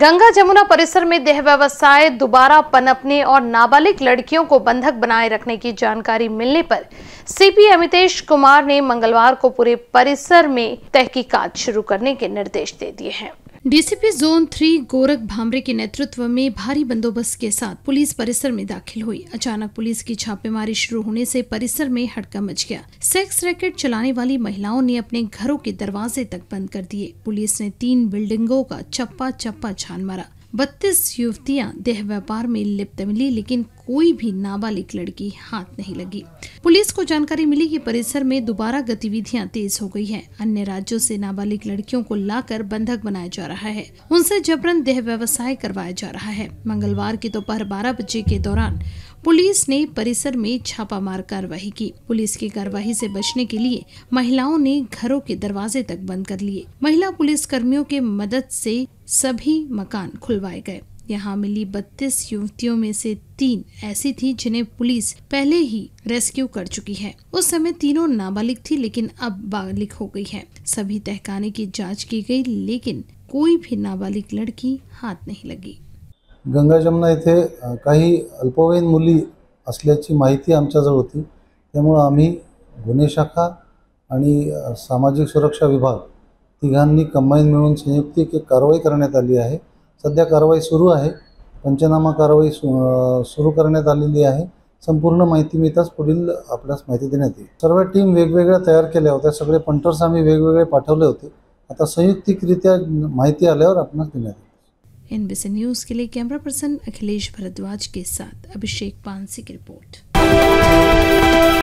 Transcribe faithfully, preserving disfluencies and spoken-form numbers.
गंगा जमुना परिसर में देह व्यवसाय दोबारा पनपने और नाबालिग लड़कियों को बंधक बनाए रखने की जानकारी मिलने पर सीपी अमितेश कुमार ने मंगलवार को पूरे परिसर में तहकीकात शुरू करने के निर्देश दे दिए हैं। DCP zone three Gorakh Bhamre के नेतृत्व में भारी बंदोबस्त के साथ पुलिस परिसर में दाखिल हुई। अचानक पुलिस की छापेमारी शुरू होने से परिसर में हड़कंप मच गया। सेक्स रैकेट चलाने वाली महिलाओं ने अपने घरों के दरवाजे तक बंद कर दिए। पुलिस ने तीन बिल्डिंगों का चप्पा चप्पा छान मारा। बत्तीस युवतियां देह व्यापार में लिप्त मिली, लेकिन कोई भी नाबालिग लड़की हाथ नहीं लगी। पुलिस को जानकारी मिली कि परिसर में दोबारा गतिविधियां तेज हो गई हैं। अन्य राज्यों से नाबालिग लड़कियों को लाकर बंधक बनाया जा रहा है, उनसे जबरन देह व्यवसाय करवाया जा रहा है। मंगलवार की दोपहर बारह बजे के दौरान पुलिस ने परिसर में छापामार कार्रवाई की। पुलिस की कार्रवाई से बचने के लिए महिलाओं ने घरों के दरवाजे तक बंद कर लिए। महिला पुलिस कर्मियों के मदद से सभी मकान खुलवाए गए। यहाँ मिली बत्तीस युवतियों में से तीन ऐसी थी जिन्हें पुलिस पहले ही रेस्क्यू कर चुकी है। उस समय तीनों नाबालिग थी, लेकिन अब बालिग हो गई है। सभी तहखाने की जांच की गई, लेकिन कोई भी नाबालिग लड़की हाथ नहीं लगी। गंगा जमुना येथे काही अल्पवयीन मुली असल्याची माहिती आमच्याजवळ होती, त्यामुळे आम्ही गुन्हे शाखा आणि सामाजिक सुरक्षा विभाग तिघांनी कंबाईन मिळून संयुक्त एक कारवाई करण्यात आली आहे। सध्या कारवाई सुरू आहे। पंचनामा कारवाई सुरू करण्यात आलेली आहे। संपूर्ण माहिती मिळताच पुढील आपल्यास माहिती देण्यात येईल। सर्व टीम वेगवेगळ्या तयार केल्या होत्या। सगळे पंटर्स आम्ही वेगवेगळे पाठवले होते। आता संयुक्तिकरित्या माहिती आल्यावर आपल्यास देण्यात येईल। एनबीसी न्यूज़ के लिए कैमरा पर्सन अखिलेश भरद्वाज के साथ अभिषेक पानसी की रिपोर्ट।